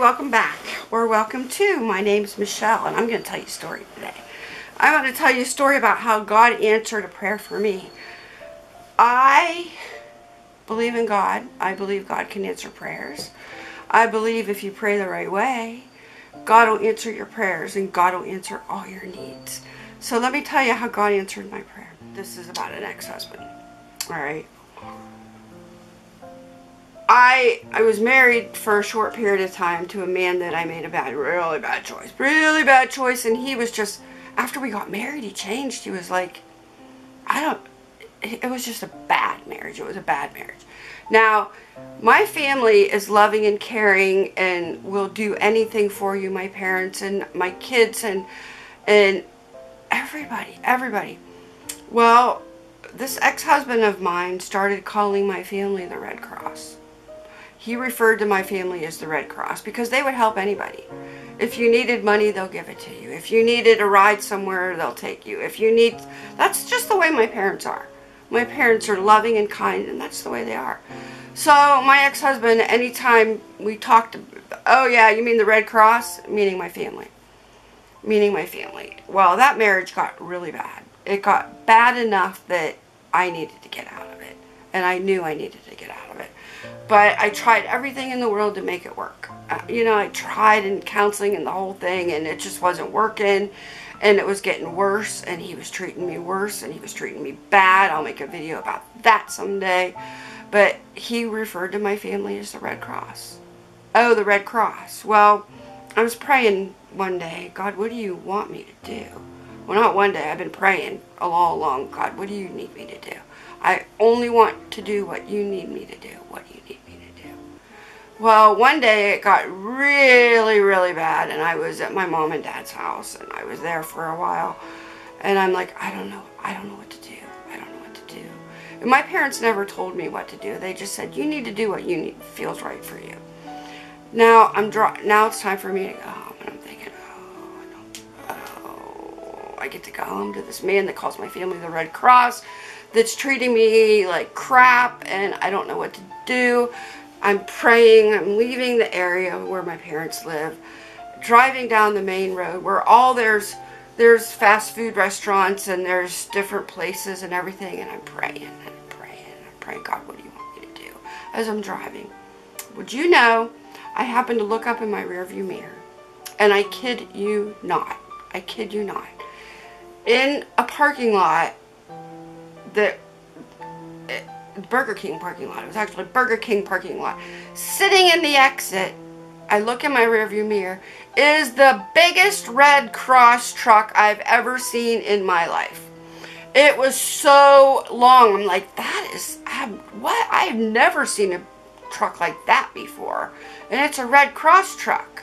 welcome back, or welcome to. My name's Michelle, and I'm going to tell you a story today. I'm going to tell you a story about how God answered a prayer for me. I believe in God. I believe God can answer prayers. I believe if you pray the right way, God will answer your prayers, and God will answer all your needs. So let me tell you how God answered my prayer. This is about an ex-husband. All right. I was married for a short period of time to a man that I made a really bad choice, and he was just, after we got married, he changed. He was like, it was just a bad marriage. It was a bad marriage. Now, my family is loving and caring and will do anything for you, my parents and my kids and everybody. Well, this ex-husband of mine started calling my family the Red Cross. He referred to my family as the Red Cross because they would help anybody. If you needed money, they'll give it to you. If you needed a ride somewhere, they'll take you. If you need, that's just the way my parents are. My parents are loving and kind, and that's the way they are. So my ex-husband, anytime we talked, oh yeah, you mean the Red Cross? Meaning my family. Well, that marriage got really bad. It got bad enough that I needed to get out of it. And I knew I needed to get out of it. But I tried everything in the world to make it work. You know, I tried in counseling and the whole thing, and it just wasn't working. And it was getting worse, and he was treating me worse, and he was treating me bad. I'll make a video about that someday. But he referred to my family as the Red Cross. Oh, the Red Cross. Well, I was praying one day, God, what do you want me to do? Well, not one day. I've been praying all along. God, what do you need me to do? I only want to do what you need me to do. What do you need me to do? Well, one day it got really, really bad, and I was at my mom and dad's house, and I was there for a while, and I'm like, I don't know what to do. And my parents never told me what to do. They just said, you need to do what you need feels right for you. Now now it's time for me to go home, and I'm thinking, oh, I get to go home to this man that calls my family the Red Cross, that's treating me like crap, and I don't know what to do. I'm praying. I'm leaving the area where my parents live, driving down the main road where all there's fast food restaurants and there's different places and everything, and I'm praying, God, what do you want me to do? As I'm driving, would you know, I happened to look up in my rearview mirror, and I kid you not, in a parking lot, Burger King parking lot. It was actually Burger King parking lot. Sitting in the exit, I look in my rearview mirror, is the biggest Red Cross truck I've ever seen in my life. It was so long. I'm like, what? I've never seen a truck like that before, and it's a Red Cross truck,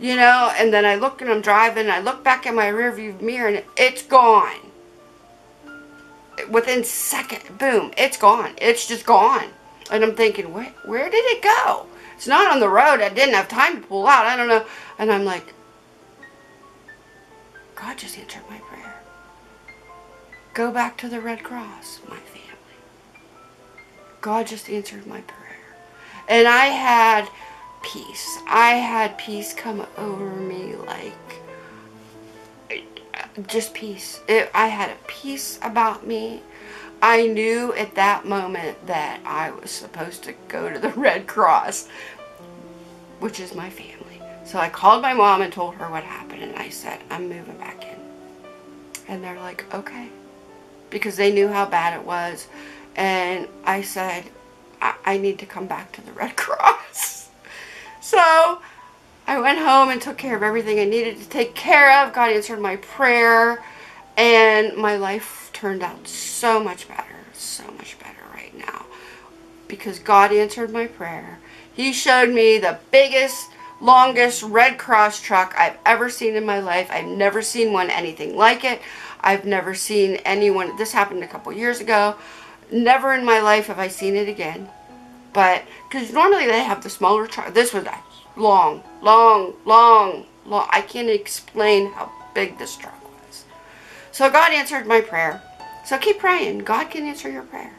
you know. And then I look, and I'm driving, and I look back in my rearview mirror, and it's gone. Within second, boom, it's gone. It's just gone. And I'm thinking, where did it go? It's not on the road. I didn't have time to pull out. I don't know. And I'm like, God just answered my prayer. Go back to the Red Cross, my family. God just answered my prayer. And I had peace. I had peace come over me, like just peace. I had a peace about me. I knew at that moment that I was supposed to go to the Red Cross, which is my family. So I called my mom and told her what happened, and I said, I'm moving back in. And they're like, okay. Because they knew how bad it was. And I said, I need to come back to the Red Cross. So I went home and took care of everything I needed to take care of. God answered my prayer, and my life turned out so much better right now, because God answered my prayer. He showed me the biggest, longest Red Cross truck I've ever seen in my life. I've never seen one anything like it. I've never seen anyone. This happened a couple years ago. Never in my life have I seen it again. But because normally they have the smaller truck. This was a long. I can't explain how big this truck was. So God answered my prayer. So keep praying. God can answer your prayer.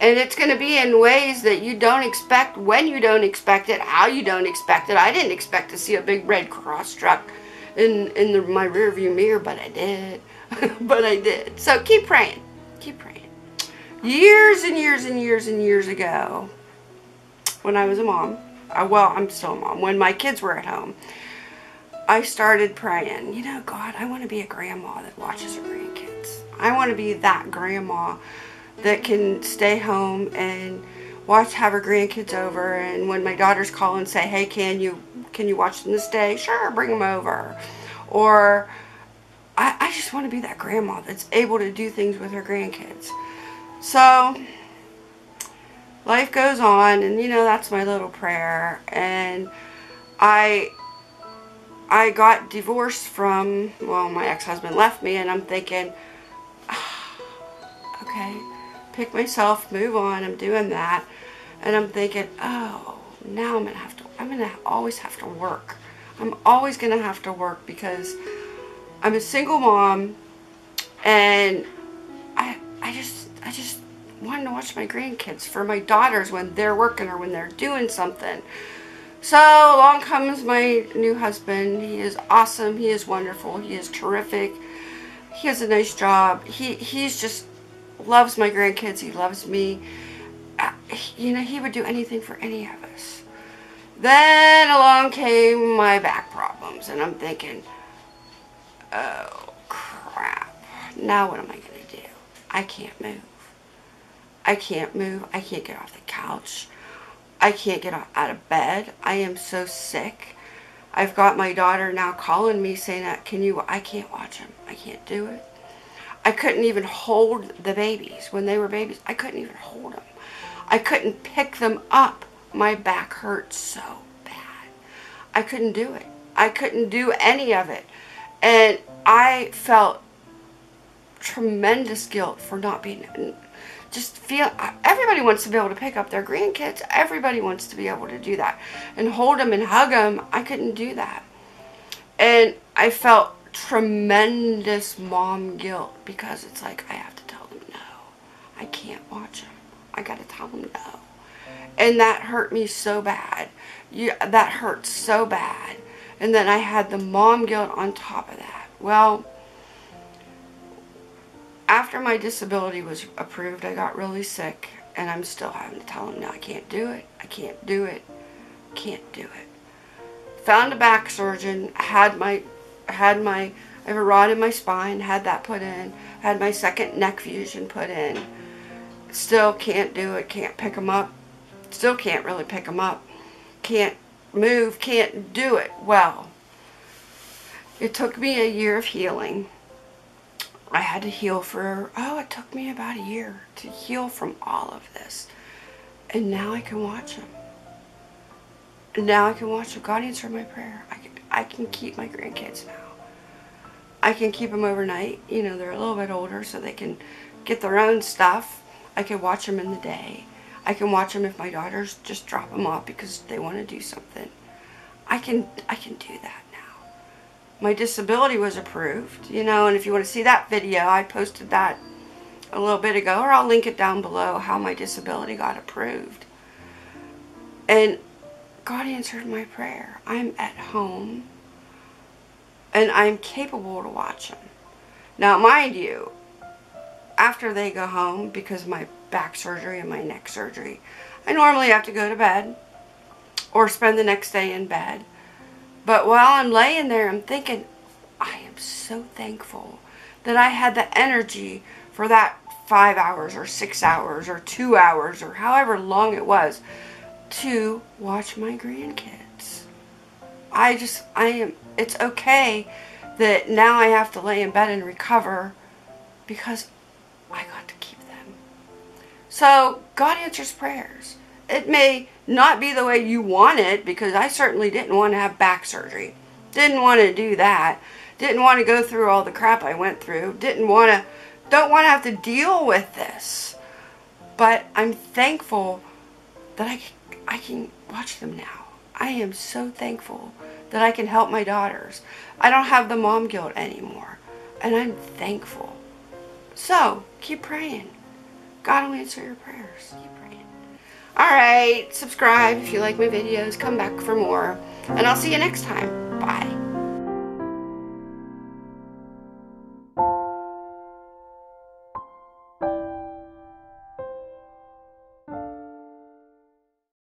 And it's going to be in ways that you don't expect, when you don't expect it, how you don't expect it. I didn't expect to see a big red cross truck in my rearview mirror, but I did. But I did. So keep praying. Keep praying. Years and years and years and years ago, when I was a mom, well, I'm still a mom, when my kids were at home, I started praying, you know, God, I want to be a grandma that watches her grandkids. I want to be that grandma that can stay home and watch, have her grandkids over, and when my daughters call and say, hey, can you watch them this day? Sure, bring them over. Or I just want to be that grandma that's able to do things with her grandkids. So life goes on, and you know, that's my little prayer. And I got divorced from, well, my ex-husband left me, and I'm thinking, okay, pick myself, move on. I'm doing that, and I'm thinking, oh, now I'm gonna always have to work. I'm always gonna have to work because I'm a single mom, and I just wanted to watch my grandkids for my daughters when they're working or when they're doing something. So along comes my new husband. He is awesome. He is wonderful. He is terrific. He has a nice job. He's just loves my grandkids. He loves me. You know, he would do anything for any of us. Then along came my back problems, and I'm thinking, oh crap, now what am I going to do? I can't move. I can't move. I can't get off the couch. I can't get out of bed. I am so sick. I've got my daughter now calling me saying, I can't watch him. I can't do it. I couldn't even hold the babies. When they were babies, I couldn't even hold them. I couldn't pick them up. My back hurt so bad. I couldn't do it. I couldn't do any of it. And I felt tremendous guilt for not being, everybody wants to be able to pick up their grandkids. Everybody wants to be able to do that and hold them and hug them. I couldn't do that. And I felt tremendous mom guilt because it's like, I have to tell them no. I can't watch them. I got to tell them no. And that hurt me so bad. That hurt so bad. And then I had the mom guilt on top of that. Well, after my disability was approved, I got really sick, and I'm still having to tell him, no, I can't do it. I can't do it. Can't do it. Found a back surgeon, I have a rod in my spine, had that put in, had my second neck fusion put in. Still can't do it, can't pick them up. Still can't really pick them up. Can't move, can't do it. Well, it took me a year of healing. I had to heal for, it took me about a year to heal from all of this. And now I can watch him. Now I can watch him. God answered my prayer. I can keep my grandkids now. I can keep them overnight. You know, they're a little bit older, so they can get their own stuff. I can watch them in the day. I can watch them if my daughters just drop them off because they want to do something. I can do that. My disability was approved, you know, and if you want to see that video, I posted that a little bit ago, or I'll link it down below, how my disability got approved. And God answered my prayer. I'm at home, and I'm capable to watch them. Now, mind you, after they go home, because of my back surgery and my neck surgery, I normally have to go to bed or spend the next day in bed. But while I'm laying there, I'm thinking, I am so thankful that I had the energy for that 5 hours or 6 hours or 2 hours or however long it was to watch my grandkids. It's okay that now I have to lay in bed and recover because I got to keep them. So God answers prayers. It may not be the way you want it, because I certainly didn't want to have back surgery. Didn't want to do that. Didn't want to go through all the crap I went through. Don't want to have to deal with this. But I'm thankful that I can watch them now. I am so thankful that I can help my daughters. I don't have the mom guilt anymore. And I'm thankful. So, keep praying. God will answer your prayers. Keep praying. Alright, subscribe if you like my videos. Come back for more. And I'll see you next time. Bye.